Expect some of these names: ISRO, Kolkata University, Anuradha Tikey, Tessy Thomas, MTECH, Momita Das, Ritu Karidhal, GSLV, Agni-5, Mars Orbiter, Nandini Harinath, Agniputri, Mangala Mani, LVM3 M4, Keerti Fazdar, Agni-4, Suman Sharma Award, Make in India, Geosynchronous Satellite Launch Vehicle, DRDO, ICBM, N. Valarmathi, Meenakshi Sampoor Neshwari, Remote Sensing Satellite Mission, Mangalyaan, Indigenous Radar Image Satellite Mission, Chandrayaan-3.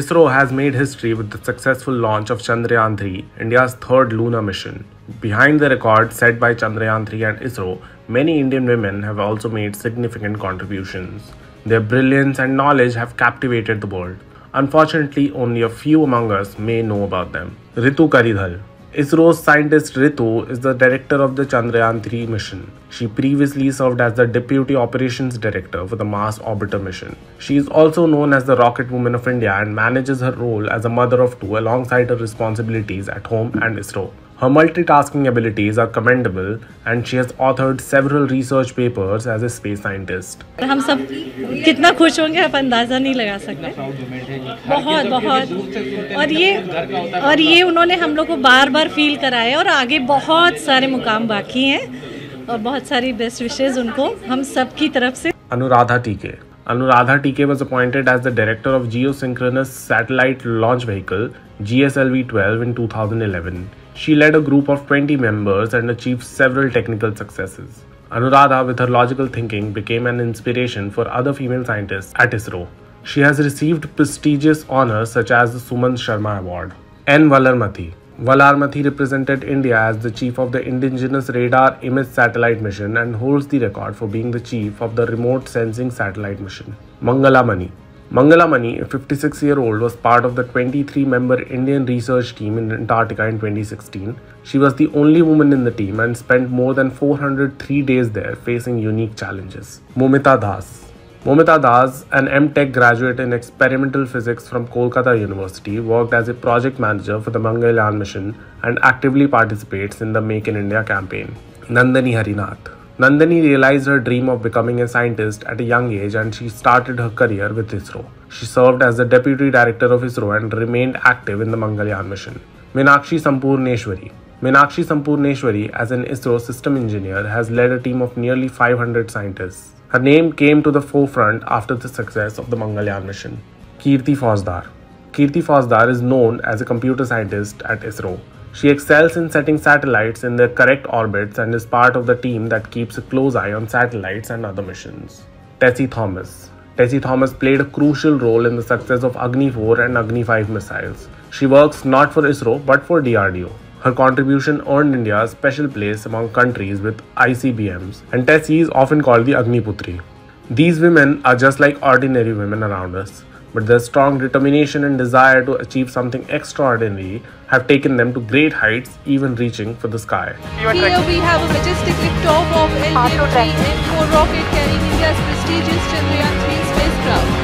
ISRO has made history with the successful launch of Chandrayaan-3, India's third lunar mission. Behind the record set by Chandrayaan-3 and ISRO, many Indian women have also made significant contributions. Their brilliance and knowledge have captivated the world. Unfortunately, only a few among us may know about them. Ritu Karidhal. ISRO's scientist Ritu is the director of the Chandrayaan-3 mission. She previously served as the Deputy Operations Director for the Mars Orbiter mission. She is also known as the Rocket Woman of India and manages her role as a mother of two alongside her responsibilities at home and ISRO. Her multitasking abilities are commendable and she has authored several research papers as a space scientist. हम सब कितना खुश होंगे आप अंदाजा नहीं लगा सकते, बहुत बहुत, और ये उन्होंने हम लोग को बार बार फील कराया और आगे बहुत सारे मुकाम बाकी हैं और बहुत सारी बेस्ट विशेस उनको हम सब की तरफ से। Anuradha Tikey was appointed as the director of Geosynchronous Satellite Launch Vehicle GSLV 12 in 2011. She led a group of 20 members and achieved several technical successes. Anuradha, with her logical thinking, became an inspiration for other female scientists at ISRO. She has received prestigious honors such as the Suman Sharma Award. N. Valarmathi. Valarmathi represented India as the chief of the Indigenous Radar Image Satellite Mission and holds the record for being the chief of the Remote Sensing Satellite Mission. Mangala Mani. Mangala Mani, a 56-year-old, was part of the 23-member Indian research team in Antarctica in 2016. She was the only woman in the team and spent more than 403 days there facing unique challenges. Momita Das. Momita Das, an MTECH graduate in experimental physics from Kolkata University, worked as a project manager for the Mangalyaan mission and actively participates in the Make in India campaign. Nandini Harinath. Nandini realized her dream of becoming a scientist at a young age and she started her career with ISRO. She served as the Deputy Director of ISRO and remained active in the Mangalyaan mission. Meenakshi Sampoor Neshwari. Meenakshi Sampoor Neshwari, as an ISRO system engineer, has led a team of nearly 500 scientists. Her name came to the forefront after the success of the Mangalyaan mission. Keerti Fazdar. Keerti Fazdar is known as a computer scientist at ISRO. She excels in setting satellites in their correct orbits and is part of the team that keeps a close eye on satellites and other missions. Tessy Thomas. Tessy Thomas played a crucial role in the success of Agni-4 and Agni-5 missiles. She works not for ISRO but for DRDO. Her contribution earned India a special place among countries with ICBMs, and Tessy is often called the Agniputri. These women are just like ordinary women around us, but their strong determination and desire to achieve something extraordinary have taken them to great heights, even reaching for the sky. Here we have a majestic liftoff of LVM3 M4 rocket carrying India's prestigious Chandrayaan-3 spacecraft.